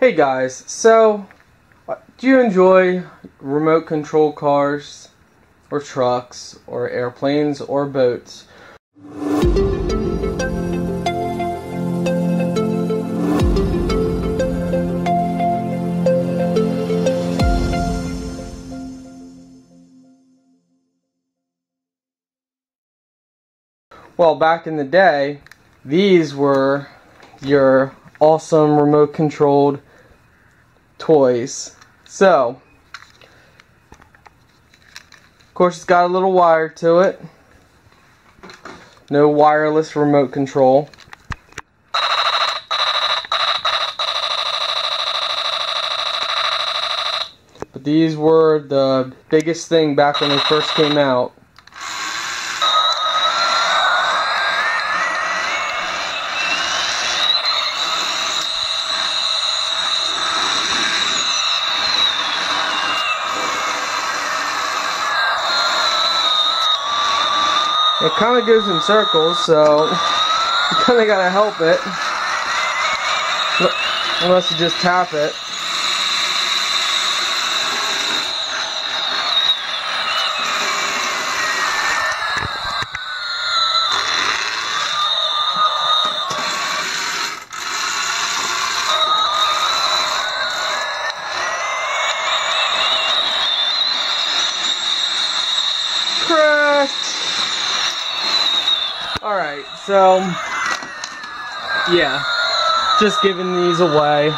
Hey guys, so do you enjoy remote control cars or trucks or airplanes or boats? Well, back in the day, these were your awesome remote-controlled toys. So, of course, it's got a little wire to it. No wireless remote control. But these were the biggest thing back when they first came out. It kind of goes in circles, so you kind of gotta help it, unless you just tap it. Crash! Alright, so, yeah, just giving these away.